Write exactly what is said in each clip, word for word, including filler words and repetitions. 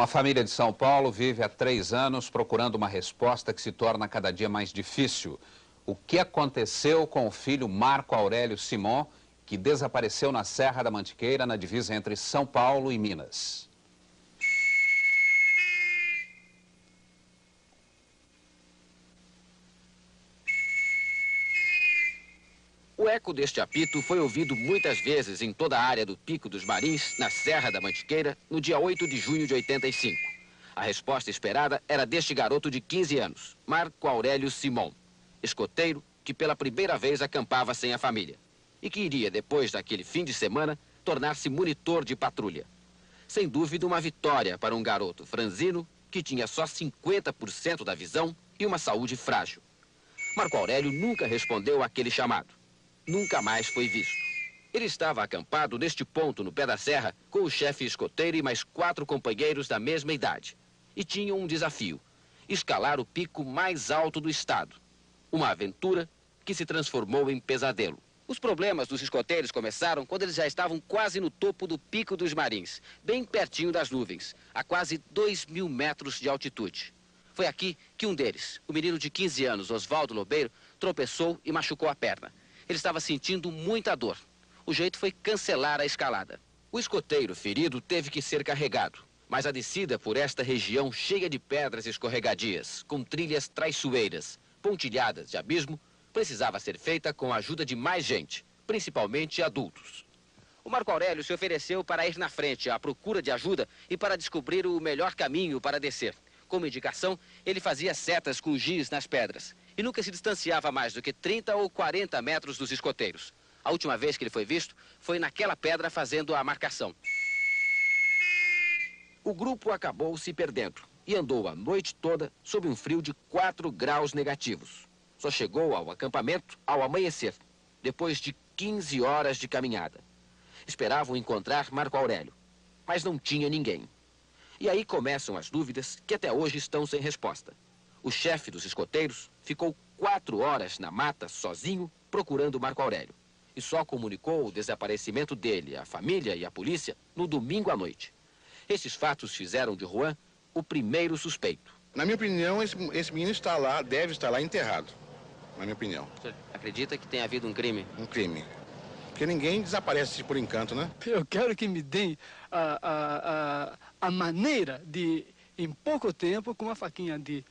Uma família de São Paulo vive há três anos procurando uma resposta que se torna cada dia mais difícil. O que aconteceu com o filho Marco Aurélio Simon, que desapareceu na Serra da Mantiqueira, na divisa entre São Paulo e Minas? O eco deste apito foi ouvido muitas vezes em toda a área do Pico dos Marins, na Serra da Mantiqueira, no dia oito de junho de oitenta e cinco. A resposta esperada era deste garoto de quinze anos, Marco Aurélio Simon, escoteiro que pela primeira vez acampava sem a família e que iria, depois daquele fim de semana, tornar-se monitor de patrulha. Sem dúvida, uma vitória para um garoto franzino que tinha só cinquenta por cento da visão e uma saúde frágil. Marco Aurélio nunca respondeu àquele chamado. Nunca mais foi visto. Ele estava acampado neste ponto, no pé da serra, com o chefe escoteiro e mais quatro companheiros da mesma idade. E tinham um desafio: escalar o pico mais alto do estado. Uma aventura que se transformou em pesadelo. Os problemas dos escoteiros começaram quando eles já estavam quase no topo do Pico dos Marins, bem pertinho das nuvens, a quase dois mil metros de altitude. Foi aqui que um deles, o menino de quinze anos, Osvaldo Nobeiro, tropeçou e machucou a perna. Ele estava sentindo muita dor. O jeito foi cancelar a escalada. O escoteiro ferido teve que ser carregado, mas a descida por esta região cheia de pedras escorregadias, com trilhas traiçoeiras, pontilhadas de abismo, precisava ser feita com a ajuda de mais gente, principalmente adultos. O Marco Aurélio se ofereceu para ir na frente à procura de ajuda e para descobrir o melhor caminho para descer. Como indicação, ele fazia setas com giz nas pedras e nunca se distanciava mais do que trinta ou quarenta metros dos escoteiros. A última vez que ele foi visto foi naquela pedra fazendo a marcação. O grupo acabou se perdendo e andou a noite toda sob um frio de quatro graus negativos. Só chegou ao acampamento ao amanhecer, depois de quinze horas de caminhada. Esperavam encontrar Marco Aurélio, mas não tinha ninguém. E aí começam as dúvidas que até hoje estão sem resposta. O chefe dos escoteiros ficou quatro horas na mata, sozinho, procurando Marco Aurélio. E só comunicou o desaparecimento dele à família e à polícia no domingo à noite. Esses fatos fizeram de Juan o primeiro suspeito. Na minha opinião, esse, esse menino está lá, deve estar lá enterrado. Na minha opinião. Você acredita que tenha havido um crime? Um crime. Porque ninguém desaparece por encanto, né? Eu quero que me deem a, a, a, a maneira de, em pouco tempo, com uma faquinha de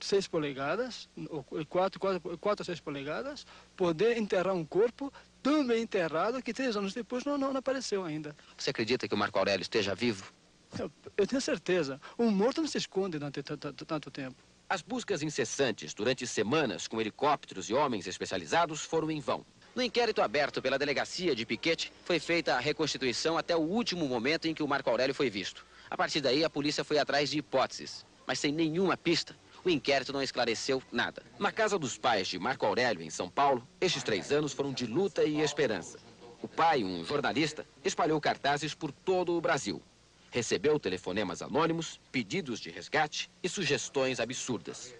seis polegadas, ou quatro, quatro, quatro a seis polegadas, poder enterrar um corpo tão bem enterrado que três anos depois não, não, não apareceu ainda. Você acredita que o Marco Aurélio esteja vivo? Eu, eu tenho certeza. Um morto não se esconde durante tanto tempo. As buscas incessantes durante semanas com helicópteros e homens especializados foram em vão. No inquérito aberto pela delegacia de Piquete, foi feita a reconstituição até o último momento em que o Marco Aurélio foi visto. A partir daí, a polícia foi atrás de hipóteses, mas sem nenhuma pista. O inquérito não esclareceu nada. Na casa dos pais de Marco Aurélio, em São Paulo, estes três anos foram de luta e esperança. O pai, um jornalista, espalhou cartazes por todo o Brasil. Recebeu telefonemas anônimos, pedidos de resgate e sugestões absurdas.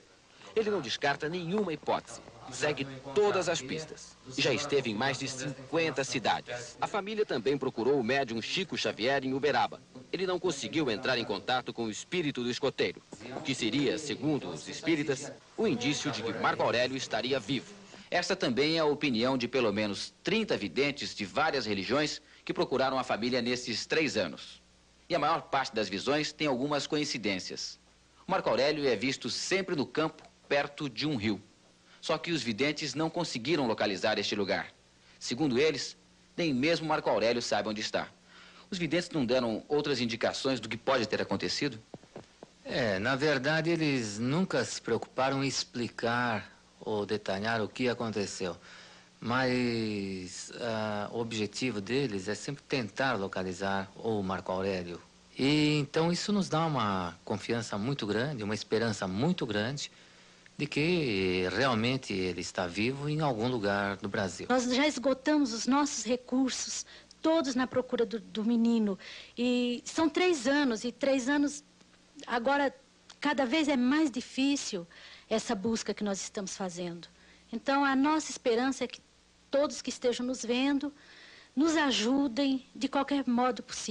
Ele não descarta nenhuma hipótese, segue todas as pistas e já esteve em mais de cinquenta cidades. A família também procurou o médium Chico Xavier em Uberaba. Ele não conseguiu entrar em contato com o espírito do escoteiro, o que seria, segundo os espíritas, o indício de que Marco Aurélio estaria vivo. Esta também é a opinião de pelo menos trinta videntes de várias religiões que procuraram a família nesses três anos. E a maior parte das visões tem algumas coincidências. Marco Aurélio é visto sempre no campo, perto de um rio. Só que os videntes não conseguiram localizar este lugar. Segundo eles, nem mesmo Marco Aurélio sabe onde está. Os videntes não deram outras indicações do que pode ter acontecido? É, na verdade, eles nunca se preocuparam em explicar ou detalhar o que aconteceu. Mas ah, o objetivo deles é sempre tentar localizar o Marco Aurélio. E então isso nos dá uma confiança muito grande, uma esperança muito grande de que realmente ele está vivo em algum lugar do Brasil. Nós já esgotamos os nossos recursos, todos na procura do, do menino. E são três anos, e três anos agora cada vez é mais difícil essa busca que nós estamos fazendo. Então a nossa esperança é que todos que estejam nos vendo nos ajudem de qualquer modo possível.